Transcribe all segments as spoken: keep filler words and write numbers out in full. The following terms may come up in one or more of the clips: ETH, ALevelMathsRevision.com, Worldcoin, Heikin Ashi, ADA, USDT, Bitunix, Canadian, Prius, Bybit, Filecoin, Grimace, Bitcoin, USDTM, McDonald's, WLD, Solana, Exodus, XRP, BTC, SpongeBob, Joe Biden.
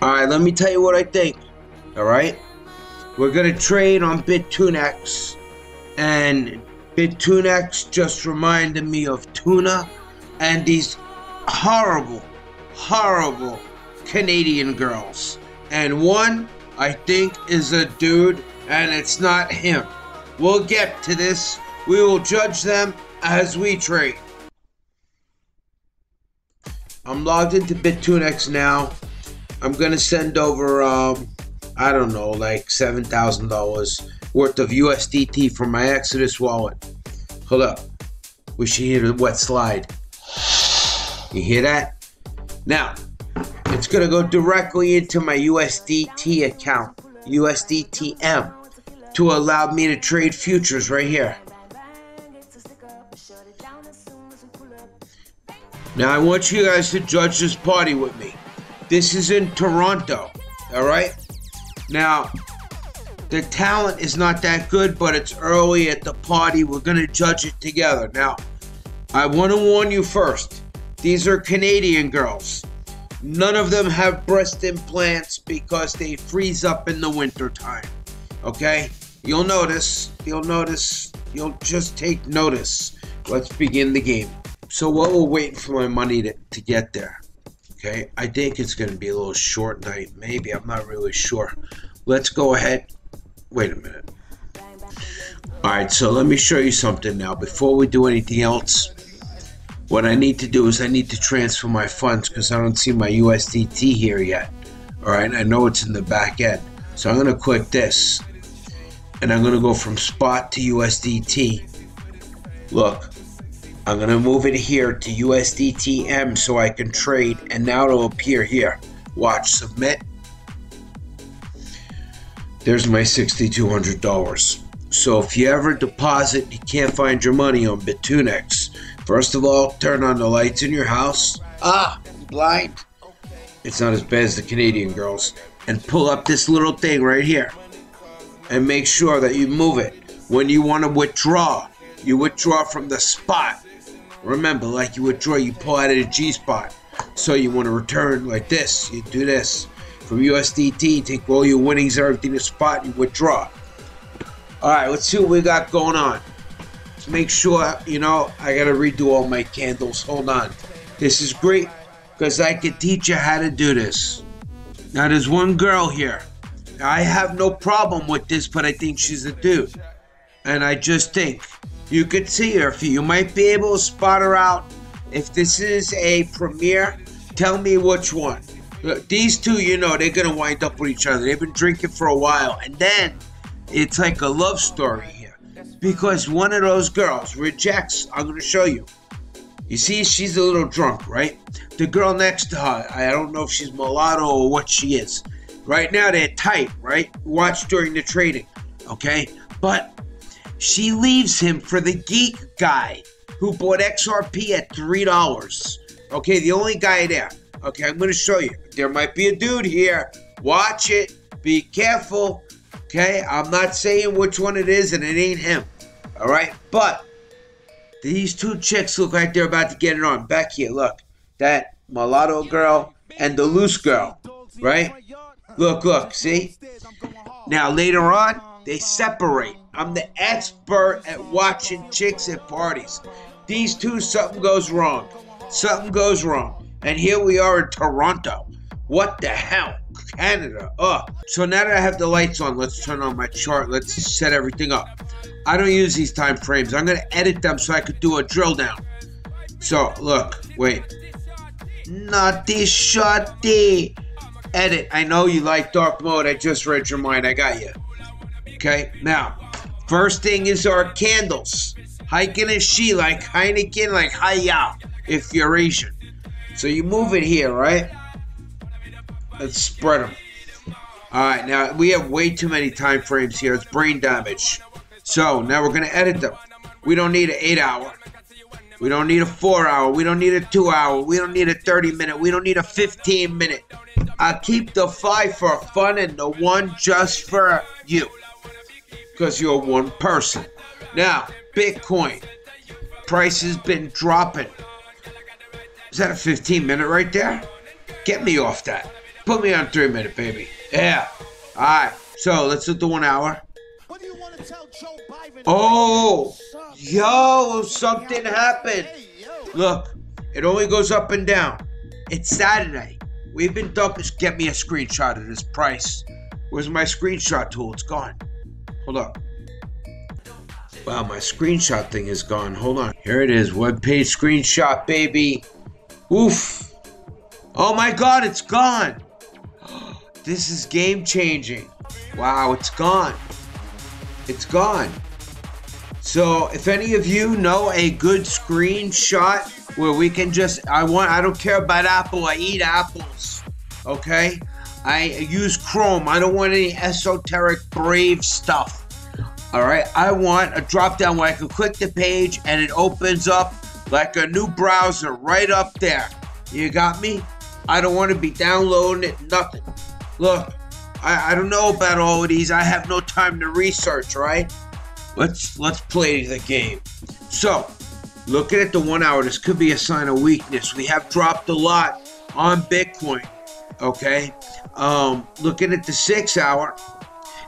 All right, let me tell you what I think. All right, we're gonna trade on Bitunix, and Bitunix just reminded me of tuna and these horrible, horrible Canadian girls. And one, I think, is a dude, and it's not him. We'll get to this. We will judge them as we trade. I'm logged into Bitunix now. I'm gonna send over, um, I don't know, like seven thousand dollars worth of U S D T from my Exodus wallet. Hold up. We should hear the wet slide. You hear that? Now, it's gonna go directly into my U S D T account, U S D T M, to allow me to trade futures right here. Now I want you guys to judge this party with me. This is in Toronto, all right? Now, the talent is not that good, but it's early at the party. We're gonna judge it together. Now, I wanna warn you first, these are Canadian girls. None of them have breast implants because they freeze up in the winter time. Okay? You'll notice, you'll notice, you'll just take notice. Let's begin the game. So while we're waiting for my money to, to get there, okay, I think it's gonna be a little short night, maybe, I'm not really sure. Let's go ahead, wait a minute. All right, so let me show you something now. Before we do anything else, what I need to do is I need to transfer my funds because I don't see my U S D T here yet. All right, I know it's in the back end. So I'm gonna click this and I'm gonna go from spot to U S D T. Look, I'm gonna move it here to U S D T M so I can trade, and now it'll appear here. Watch, submit. There's my six thousand two hundred dollars. So if you ever deposit, you can't find your money on Bitunix. First of all, turn on the lights in your house. Ah, blind. It's not as bad as the Canadian girls. And pull up this little thing right here. And make sure that you move it. When you want to withdraw, you withdraw from the spot. Remember, like you withdraw, you pull out of the G spot. So you want to return like this. You do this. From U S D T, take all your winnings, everything to spot, you withdraw. All right, let's see what we got going on. Let's make sure, you know, I got to redo all my candles. Hold on. This is great because I can teach you how to do this. Now, there's one girl here. I have no problem with this, but I think she's a dude. And I just think you could see her. You might be able to spot her out. If this is a premiere, tell me which one. Look, these two, you know, they're going to wind up with each other. They've been drinking for a while. And then it's like a love story here because one of those girls rejects. I'm going to show you. You see, she's a little drunk, right? The girl next to her, I don't know if she's mulatto or what she is. Right now, they're tight, right? Watch during the trading, okay? But she leaves him for the geek guy who bought X R P at three dollars. Okay, the only guy there. Okay, I'm going to show you. There might be a dude here. Watch it. Be careful. Okay, I'm not saying which one it is, and it ain't him. All right, but these two chicks look like they're about to get it on. Back here, look. That mulatto girl and the loose girl, right? Look, look, see? Now, later on, they separate. I'm the expert at watching chicks at parties. These two, something goes wrong. Something goes wrong. And here we are in Toronto. What the hell? Canada. Oh, so now that I have the lights on, let's turn on my chart. Let's set everything up. I don't use these time frames. I'm going to edit them so I could do a drill down. So, look, wait. Naughty shorty. Edit. I know you like dark mode. I just read your mind. I got you. Okay, now, first thing is our candles. Heikin Ashi, like Heineken, like Haya, if you're Asian. So you move it here, right? Let's spread them. All right, now we have way too many time frames here. It's brain damage. So now we're gonna edit them. We don't need an eight hour. We don't need a four hour. We don't need a two hour. We don't need a thirty minute. We don't need a fifteen minute. I keep the five for fun and the one just for you. Because you're one person. Now, Bitcoin. Price has been dropping. Is that a fifteen minute right there? Get me off that. Put me on three minute, baby. Yeah. All right. So let's hit the one hour. What do you want to tell Joe Biden? Oh, yo, something happened. Look, it only goes up and down. It's Saturday. We've been dumping. Get me a screenshot of this price. Where's my screenshot tool? It's gone. Hold up. Wow, my screenshot thing is gone. Hold on. Here it is. Web page screenshot, baby. Oof. Oh my God, it's gone. This is game changing. Wow, it's gone. It's gone. So if any of you know a good screenshot where we can just, I want, I don't care about Apple. I eat apples. Okay. I use Chrome. I don't want any esoteric brave stuff. All right. I want a drop down where I can click the page and it opens up like a new browser right up there. You got me? I don't want to be downloading it. Nothing. Look, I, I don't know about all of these. I have no time to research, right? Let's let's play the game. So, looking at the one hour, this could be a sign of weakness. We have dropped a lot on Bitcoin, okay? Um, looking at the six hour,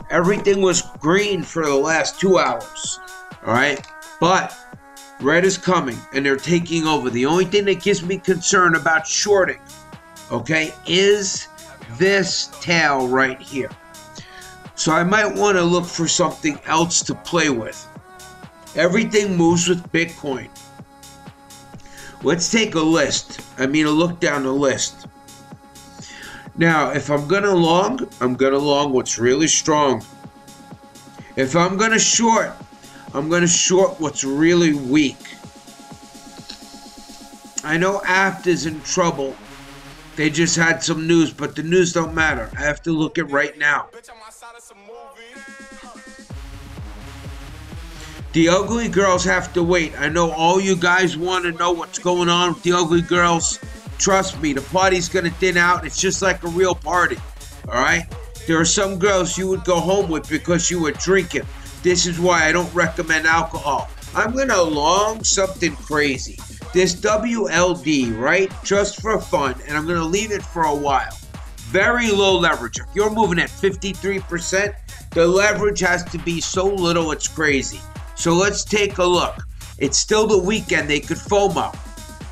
everything was green for the last two hours, all right? But red is coming, and they're taking over. The only thing that gives me concern about shorting, okay, is this tail right here. So I might want to look for something else to play with. Everything moves with Bitcoin. Let's take a list. I mean, a look down the list. Now, if I'm going to long, I'm going to long what's really strong. If I'm going to short, I'm going to short what's really weak. I know A F T is in trouble. They just had some news, but the news don't matter. I have to look at right now. The ugly girls have to wait. I know all you guys want to know what's going on with the ugly girls. Trust me, the party's going to thin out. It's just like a real party. All right? There are some girls you would go home with because you were drinking. This is why I don't recommend alcohol. I'm going to long something crazy. This W L D, right? Just for fun, and I'm gonna leave it for a while. Very low leverage. If you're moving at fifty-three percent, the leverage has to be so little it's crazy. So let's take a look. It's still the weekend, they could FOMO.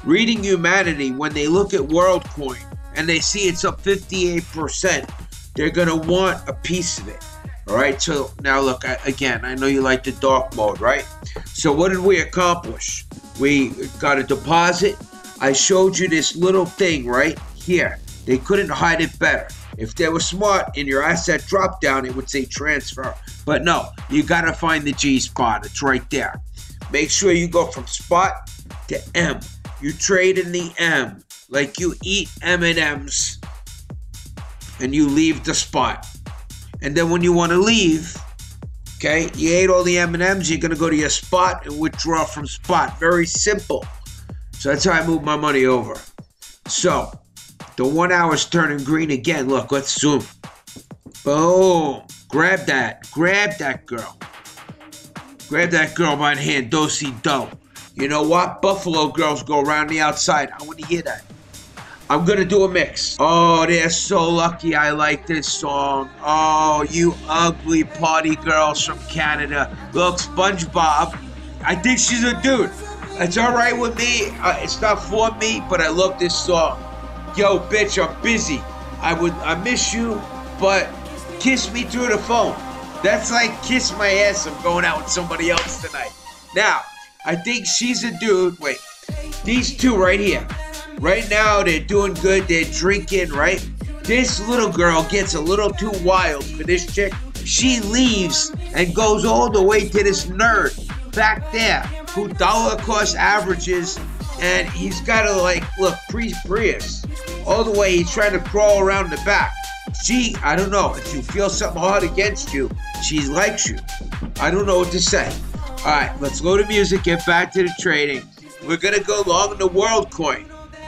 Reading Humanity, when they look at Worldcoin and they see it's up fifty-eight percent, they're gonna want a piece of it. All right, so now look, I, again, I know you like the dark mode, right? So what did we accomplish? We got a deposit. I showed you this little thing right here. They couldn't hide it better. If they were smart in your asset drop down, it would say transfer. But no, you got to find the G spot. It's right there. Make sure you go from spot to M. You trade in the M like you eat M and M's and you leave the spot. And then when you want to leave, okay, you ate all the M and M's, you're going to go to your spot and withdraw from spot. Very simple. So that's how I move my money over. So the one hour is turning green again. Look, let's zoom. Boom. Grab that. Grab that girl. Grab that girl by the hand. Do-si-do. You know what? Buffalo girls go around the outside. I want to hear that. I'm going to do a mix. Oh, they're so lucky I like this song. Oh, you ugly party girls from Canada. Look, SpongeBob. I think she's a dude. It's all right with me. Uh, it's not for me, but I love this song. Yo, bitch, I'm busy. I would, I miss you, but kiss me through the phone. That's like kiss my ass. I'm going out with somebody else tonight. Now, I think she's a dude. Wait, these two right here. Right now, they're doing good. They're drinking, right? This little girl gets a little too wild for this chick. She leaves and goes all the way to this nerd back there who dollar cost averages, and he's got to, like, look, Prius. All the way, he's trying to crawl around the back. She, I don't know, if you feel something hard against you, she likes you. I don't know what to say. All right, let's go to music, get back to the trading. We're going to go long in the Worldcoin.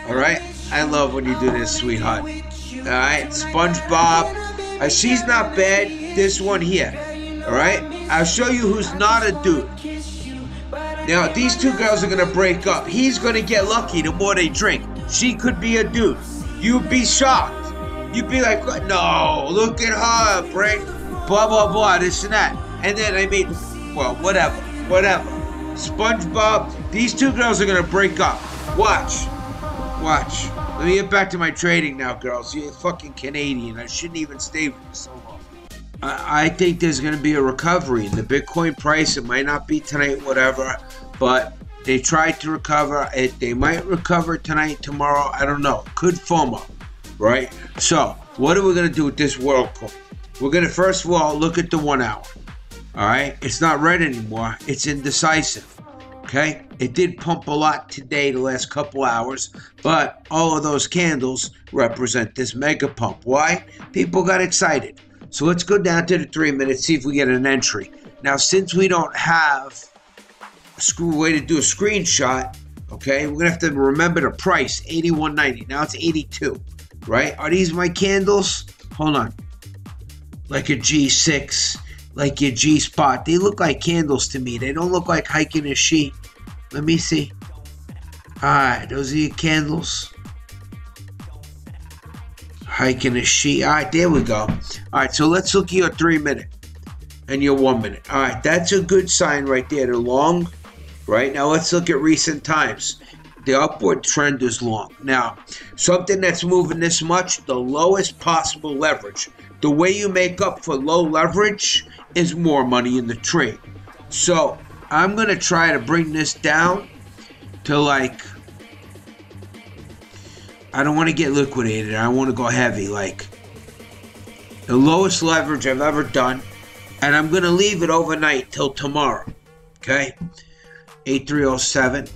All right, I love when you do this, sweetheart. All right, SpongeBob. Uh, she's not bad, this one here. All right, I'll show you who's not a dude. Now, these two girls are going to break up. He's going to get lucky the more they drink. She could be a dude. You'd be shocked. You'd be like, no, look at her, break, blah, blah, blah, this and that. And then, I mean, well, whatever, whatever. SpongeBob, these two girls are going to break up. Watch. Watch. Let me get back to my trading now, girls. You're fucking Canadian. I shouldn't even stay for so long. I, I think there's going to be a recovery in the Bitcoin price. It might not be tonight, whatever, but they tried to recover it. They might recover tonight, tomorrow. I don't know. Could FOMO, right? So what are we going to do with this Worldcoin? We're going to, first of all, look at the one hour. All right. It's not red anymore. It's indecisive. Okay. It did pump a lot today, the last couple hours, but all of those candles represent this mega pump. Why? People got excited. So let's go down to the three minutes, see if we get an entry. Now, since we don't have a screw way to do a screenshot, okay, we're gonna have to remember the price, eighty-one ninety. Now it's eighty-two, right? Are these my candles? Hold on. Like a G six, like your G spot. They look like candles to me. They don't look like Heikin Ashi. Let me see. All right, those are your candles. Hiking a sheet. All right, there we go. All right, so let's look at your three minute and your one minute. All right, that's a good sign right there. They're long, right? Now let's look at recent times. The upward trend is long. Now, something that's moving this much, the lowest possible leverage. The way you make up for low leverage is more money in the trade. So I'm going to try to bring this down to like, I don't want to get liquidated. I want to go heavy, like the lowest leverage I've ever done. And I'm going to leave it overnight till tomorrow. Okay. eighty-three oh seven,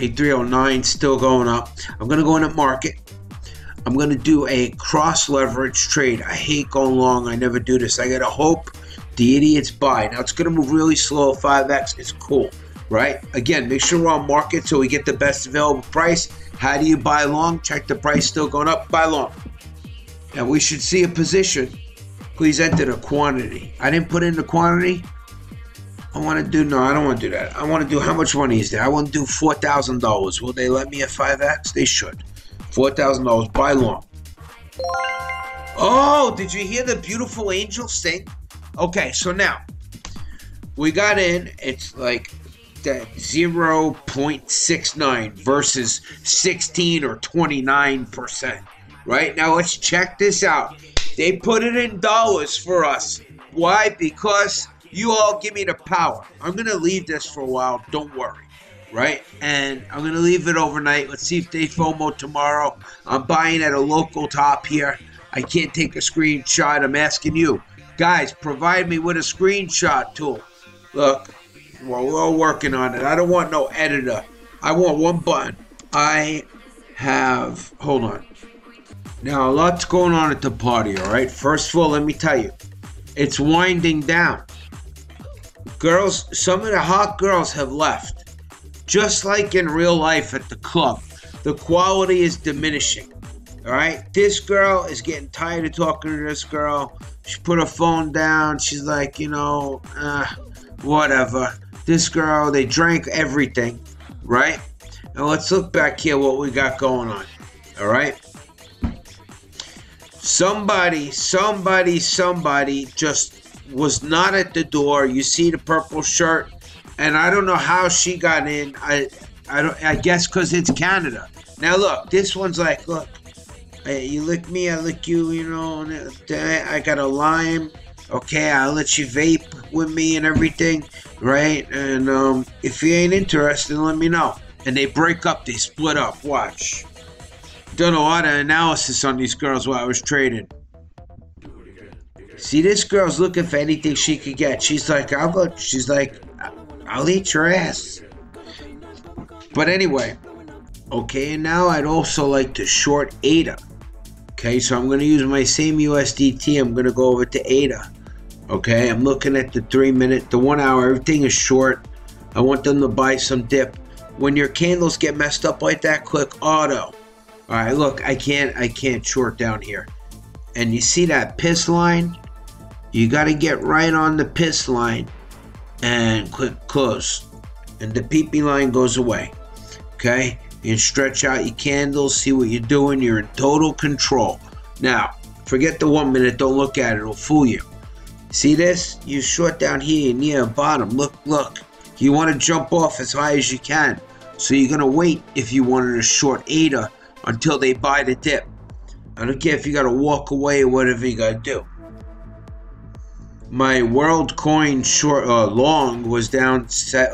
eighty-three oh nine, still going up. I'm going to go in the market. I'm going to do a cross leverage trade. I hate going long. I never do this. I got to hope the idiots buy. Now it's going to move really slow, five X. It's cool, right? Again, make sure we're on market so we get the best available price. How do you buy long? Check the price still going up, buy long. Now we should see a position. Please enter the quantity. I didn't put in the quantity. I want to do, no, I don't want to do that. I want to do, how much money is there? I want to do four thousand dollars. Will they let me at five X? They should. four thousand dollars, buy long. Oh, did you hear the beautiful angel sing? Okay, so now we got in, it's like that zero point six nine versus sixteen or twenty-nine percent, right? Now let's check this out. They put it in dollars for us. Why? Because you all give me the power. I'm going to leave this for a while. Don't worry, right? And I'm going to leave it overnight. Let's see if they FOMO tomorrow. I'm buying at a local top here. I can't take a screenshot. I'm asking you. Guys, provide me with a screenshot tool. Look, well, we're all working on it. I don't want no editor. I want one button. I have, hold on. Now, a lot's going on at the party, all right? First of all, let me tell you, it's winding down. Girls, some of the hot girls have left. Just like in real life at the club, the quality is diminishing, all right? This girl is getting tired of talking to this girl. She put her phone down. She's like, you know, uh, whatever. This girl, they drank everything, right? Now let's look back here what we got going on, all right? Somebody, somebody, somebody just was not at the door. You see the purple shirt, and I don't know how she got in. I, I, don't, I guess because it's Canada. Now look, this one's like, look. Hey, you lick me, I lick you, you know, and I got a lime, okay, I'll let you vape with me and everything, right? And um, if you ain't interested, let me know. And they break up, they split up, watch. Done a lot of analysis on these girls while I was trading. See, this girl's looking for anything she could get. She's like, I'll go, she's like, I'll eat your ass. But anyway, okay, and now I'd also like to short A D A. Okay, so I'm going to use my same U S D T. I'm going to go over to A D A. Okay, I'm looking at the three minute, the one hour, everything is short. I want them to buy some dip. When your candles get messed up like that, click auto. All right, look, I can't, I can't short down here. And you see that piss line? You got to get right on the piss line and click close. And the peepee line goes away. Okay, you stretch out your candles, see what you're doing. You're in total control. Now, forget the one minute, don't look at it, it'll fool you. See this? You short down here near the bottom. Look, look. You want to jump off as high as you can. So you're going to wait if you wanted to short A D A until they buy the dip. I don't care if you got to walk away or whatever you got to do. My Worldcoin short uh, long was down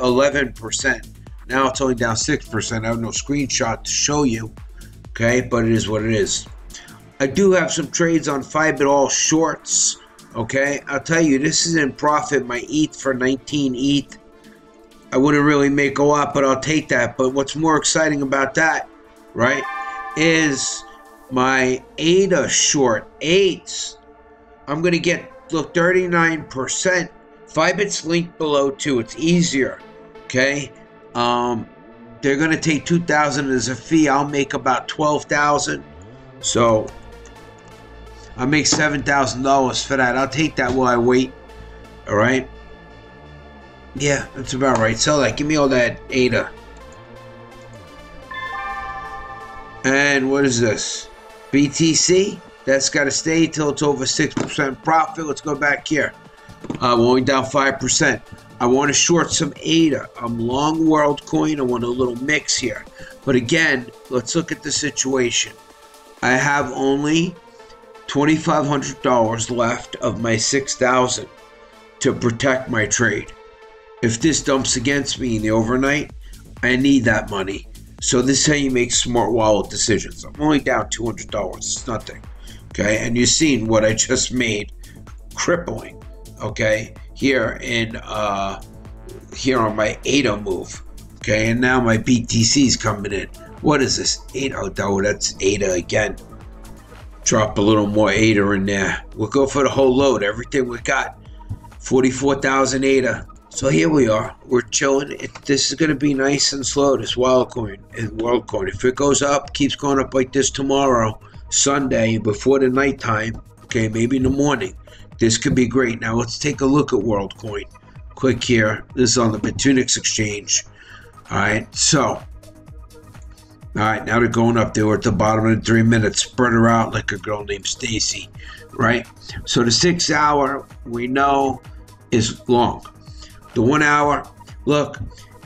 eleven percent. Now it's only down six percent. I have no screenshot to show you. Okay, but it is what it is. I do have some trades on Bybit all shorts. Okay, I'll tell you, this is in profit. My E T H for nineteen E T H. I wouldn't really make a lot, but I'll take that. But what's more exciting about that, right, is my A D A short eights. I'm going to get, look, thirty-nine percent. Bybit's linked below too. It's easier. Okay. Um, they're going to take two thousand as a fee. I'll make about twelve thousand. So I make seven thousand dollars for that. I'll take that while I wait. All right. Yeah, that's about right. Sell that. Give me all that A D A. And what is this? B T C? That's got to stay till it's over six percent profit. Let's go back here. Uh, we're only down five percent. I want to short some A D A. I'm long Worldcoin. I want a little mix here. But again, let's look at the situation. I have only twenty-five hundred dollars left of my six thousand dollars to protect my trade. If this dumps against me in the overnight, I need that money. So this is how you make smart wallet decisions. I'm only down two hundred dollars. It's nothing. Okay, and you've seen what I just made. Crippling. Okay, here in uh, here on my A D A move. Okay, and now my B T C is coming in. What is this? A D A, oh, that's A D A again. Drop a little more A D A in there. We'll go for the whole load. Everything we got. forty-four thousand A D A. So here we are, we're chilling. It, this is gonna be nice and slow, this Wildcoin and Worldcoin. If it goes up, keeps going up like this tomorrow, Sunday, before the nighttime, okay, maybe in the morning, this could be great. Now let's take a look at Worldcoin. Quick here, this is on the Bitunix exchange. All right, so, all right, now they're going up. They were at the bottom of the three minutes, spread her out like a girl named Stacy, right? So the six hour, we know, is long. The one hour, look,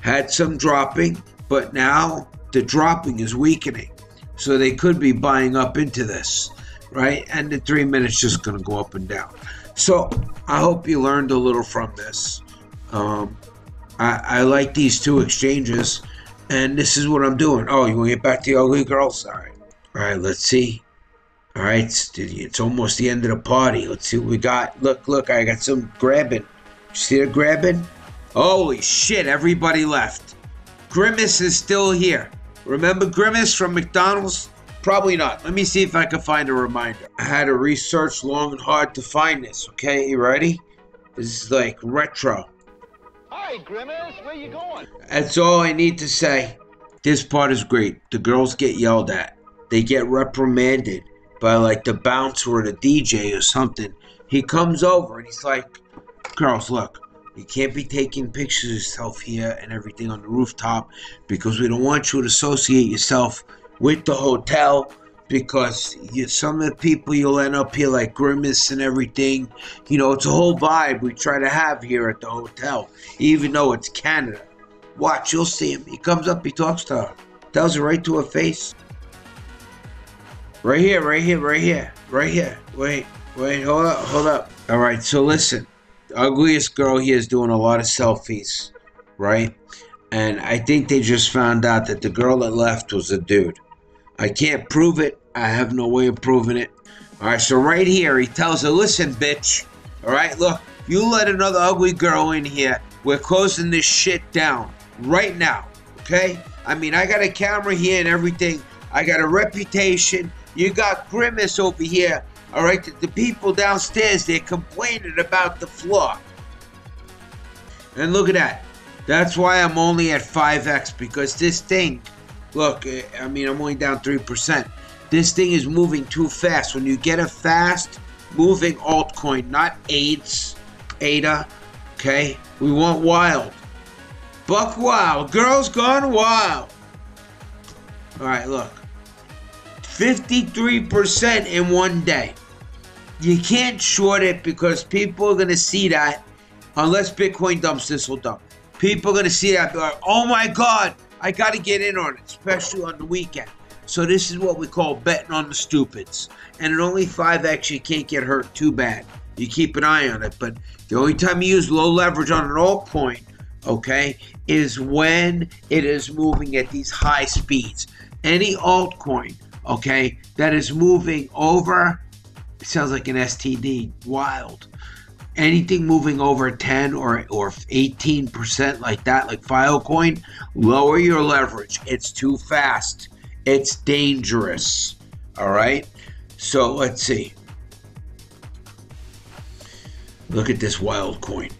had some dropping, but now the dropping is weakening. So they could be buying up into this, right? And the three minutes just going to go up and down. So I hope you learned a little from this. Um, I, I like these two exchanges, and this is what I'm doing. Oh, you want to get back to the ugly girls? All right. All right, let's see. All right, it's, it's almost the end of the party. Let's see what we got. Look, look, I got some grabbing. See they're grabbing? Holy shit, everybody left. Grimace is still here. Remember Grimace from McDonald's? Probably not. Let me see if I can find a reminder. I had to research long and hard to find this, okay? You ready? This is like retro. Hi, Grimace. Where you going? That's all I need to say. This part is great. The girls get yelled at. They get reprimanded by like the bouncer or the D J or something. He comes over and he's like, girls, look, you can't be taking pictures of yourself here and everything on the rooftop because we don't want you to associate yourself with the hotel because you, some of the people you'll end up here like Grimace and everything. You know, it's a whole vibe we try to have here at the hotel, even though it's Canada. Watch, you'll see him. He comes up, he talks to her. Tells her right to her face. Right here, right here, right here, right here. Wait, wait, hold up, hold up. All right, so listen. Ugliest girl here is doing a lot of selfies, right? And I think they just found out that the girl that left was a dude. I can't prove it. I have no way of proving it. All right, so right here, he tells her, listen, bitch, all right, look, you let another ugly girl in here. We're closing this shit down right now, okay? I mean, I got a camera here and everything. I got a reputation. You got Grimace over here. All right, the, the people downstairs, they're complaining about the floor. And look at that. That's why I'm only at five X, because this thing, look, I mean, I'm only down three percent. This thing is moving too fast. When you get a fast moving altcoin, not AIDS, A D A, okay? We want wild. Buck wild. Girls gone wild. All right, look. fifty-three percent in one day. You can't short it because people are going to see that. Unless Bitcoin dumps, this will dump. People are going to see that. They're like, oh my God, I got to get in on it, especially on the weekend. So this is what we call betting on the stupids. And at only five X, you can't get hurt too bad. You keep an eye on it. But the only time you use low leverage on an altcoin, okay, is when it is moving at these high speeds. Any altcoin, okay, that is moving over, it sounds like an S T D, wild. Anything moving over ten or or eighteen percent like that, like Filecoin, lower your leverage. It's too fast. It's dangerous. All right. So let's see. Look at this wild coin.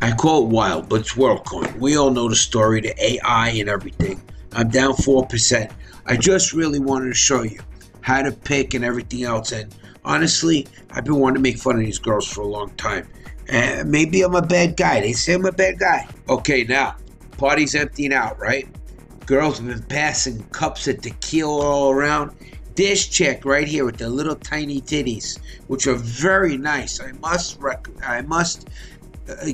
I call it wild, but it's Worldcoin. We all know the story, the A I and everything. I'm down four percent. I just really wanted to show you how to pick and everything else. And honestly, I've been wanting to make fun of these girls for a long time. And maybe I'm a bad guy. They say I'm a bad guy. Okay, now, party's emptying out, right? Girls have been passing cups of tequila all around. This chick right here with the little tiny titties, which are very nice. I must rec I must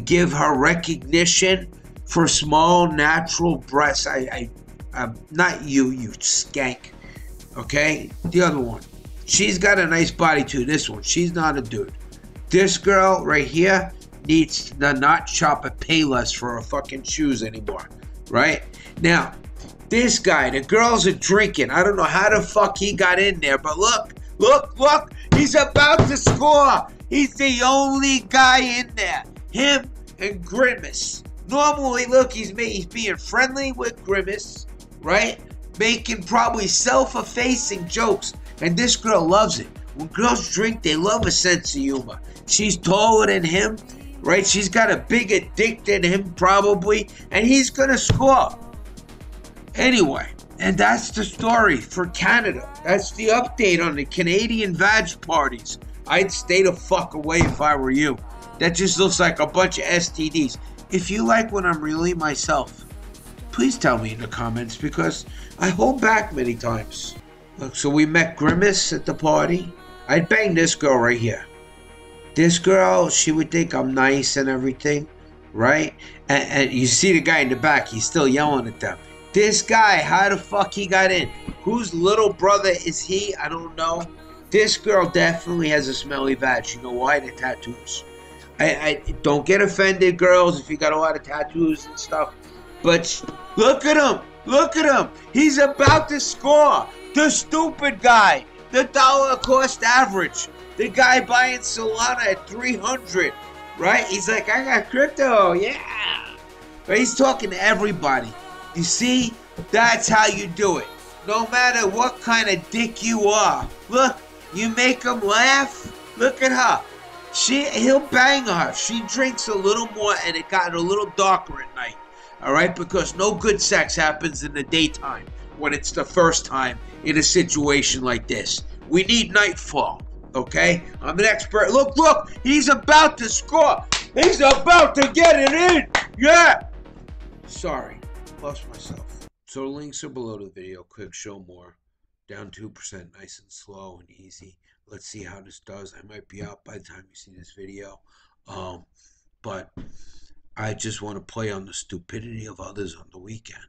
give her recognition for small, natural breasts. I, I, I'm not you, you skank. Okay, the other one. She's got a nice body too, this one. She's not a dude. This girl right here needs to not shop at Payless for her fucking shoes anymore, right? Now, this guy, the girls are drinking. I don't know how the fuck he got in there, but look, look, look. He's about to score. He's the only guy in there. Him and Grimace. Normally, look, he's, he's being friendly with Grimace, right? Making probably self-effacing jokes. And this girl loves it. When girls drink, they love a sense of humor. She's taller than him, right? She's got a bigger dick than him, probably. And he's going to score. Anyway, and that's the story for Canada. That's the update on the Canadian vag parties. I'd stay the fuck away if I were you. That just looks like a bunch of S T Ds. If you like when I'm really myself, please tell me in the comments because I hold back many times. Look, so we met Grimace at the party. I'd bang this girl right here. This girl, she would think I'm nice and everything, right? And, and you see the guy in the back, he's still yelling at them. This guy, how the fuck he got in? Whose little brother is he? I don't know. This girl definitely has a smelly vag. You know why? The tattoos. I, I don't get offended, girls, if you got a lot of tattoos and stuff. But look at him. Look at him. He's about to score. The stupid guy, the dollar cost average, the guy buying Solana at three hundred, right? He's like, I got crypto, yeah. But he's talking to everybody. You see, that's how you do it. No matter what kind of dick you are, look, you make him laugh. Look at her. She, he'll bang her. She drinks a little more, and it got a little darker at night, all right? Because no good sex happens in the daytime. When it's the first time in a situation like this, we need nightfall, okay? I'm an expert. Look, look, he's about to score. He's about to get it in. Yeah. Sorry, lost myself. So the links are below the video. Click show more. Down two percent, nice and slow and easy. Let's see how this does. I might be out by the time you see this video. Um, but I just want to play on the stupidity of others on the weekend.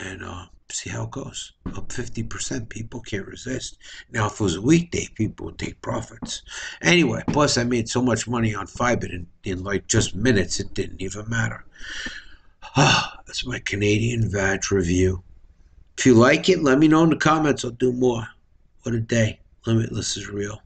And uh, see how it goes. Up fifty percent, people can't resist. Now, if it was a weekday, people would take profits. Anyway, plus I made so much money on Bybit in, in like just minutes, it didn't even matter. Ah, that's my Canadian vag review. If you like it, let me know in the comments. I'll do more. What a day. Limitless is real.